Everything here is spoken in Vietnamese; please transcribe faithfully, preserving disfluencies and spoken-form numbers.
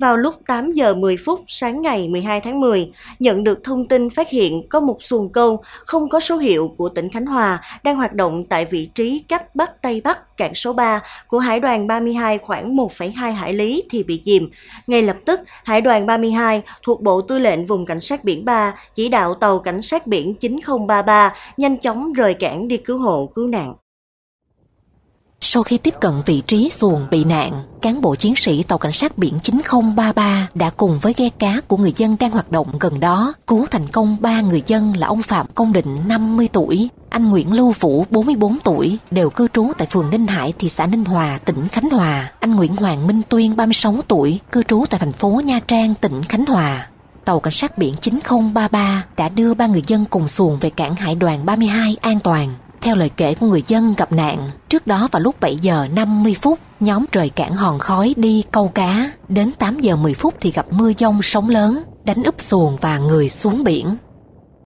Vào lúc tám giờ mười phút sáng ngày mười hai tháng mười, nhận được thông tin phát hiện có một xuồng câu không có số hiệu của tỉnh Khánh Hòa đang hoạt động tại vị trí cách Bắc Tây Bắc cảng số ba của Hải đoàn ba mươi hai khoảng một phẩy hai hải lý thì bị chìm. Ngay lập tức, Hải đoàn ba mươi hai thuộc Bộ Tư lệnh Vùng Cảnh sát Biển ba chỉ đạo tàu Cảnh sát Biển chín không ba ba nhanh chóng rời cảng đi cứu hộ, cứu nạn. Sau khi tiếp cận vị trí xuồng bị nạn, cán bộ chiến sĩ tàu Cảnh sát Biển chín không ba ba đã cùng với ghe cá của người dân đang hoạt động gần đó cứu thành công ba người dân là ông Phạm Công Định năm mươi tuổi, anh Nguyễn Lưu Vũ bốn mươi bốn tuổi, đều cư trú tại phường Ninh Hải, thị xã Ninh Hòa, tỉnh Khánh Hòa, anh Nguyễn Hoàng Minh Tuyên ba mươi sáu tuổi, cư trú tại thành phố Nha Trang, tỉnh Khánh Hòa. Tàu Cảnh sát Biển chín không ba ba đã đưa ba người dân cùng xuồng về cảng Hải đoàn ba mươi hai an toàn. Theo lời kể của người dân gặp nạn, trước đó vào lúc bảy giờ năm mươi phút, nhóm rời cảng Hòn Khói đi câu cá. Đến tám giờ mười phút thì gặp mưa dông sóng lớn, đánh úp xuồng và người xuống biển.